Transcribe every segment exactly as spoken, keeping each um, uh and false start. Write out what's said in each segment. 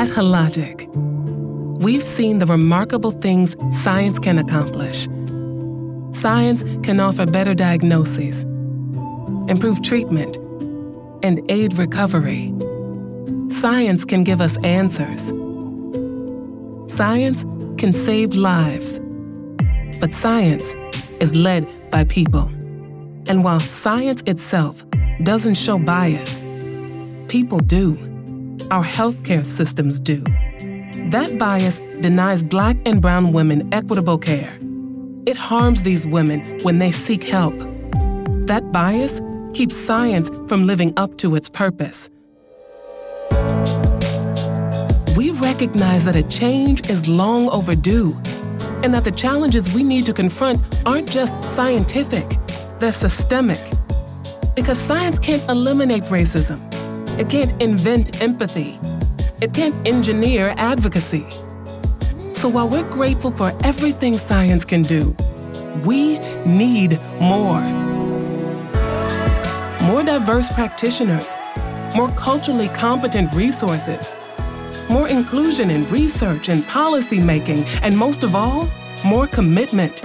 At Hologic, we've seen the remarkable things science can accomplish. Science can offer better diagnoses, improve treatment, and aid recovery. Science can give us answers. Science can save lives. But science is led by people. And while science itself doesn't show bias, people do. Our healthcare systems do. That bias denies Black and brown women equitable care. It harms these women when they seek help. That bias keeps science from living up to its purpose. We recognize that a change is long overdue, and that the challenges we need to confront aren't just scientific, they're systemic. Because science can't eliminate racism. It can't invent empathy. It can't engineer advocacy. So while we're grateful for everything science can do, we need more. More diverse practitioners, more culturally competent resources, more inclusion in research and policy making, and most of all, more commitment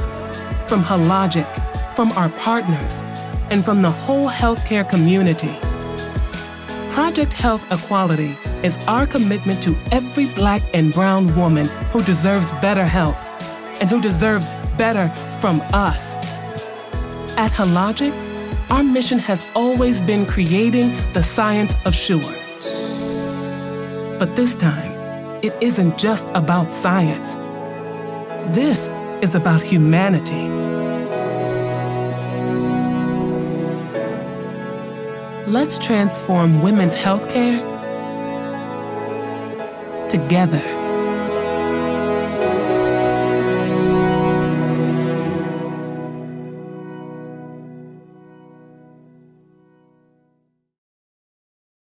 from Hologic, from our partners, and from the whole healthcare community. Project Health Equality is our commitment to every Black and brown woman who deserves better health and who deserves better from us. At Hologic, our mission has always been creating the science of sure. But this time, it isn't just about science. This is about humanity. Let's transform women's healthcare together.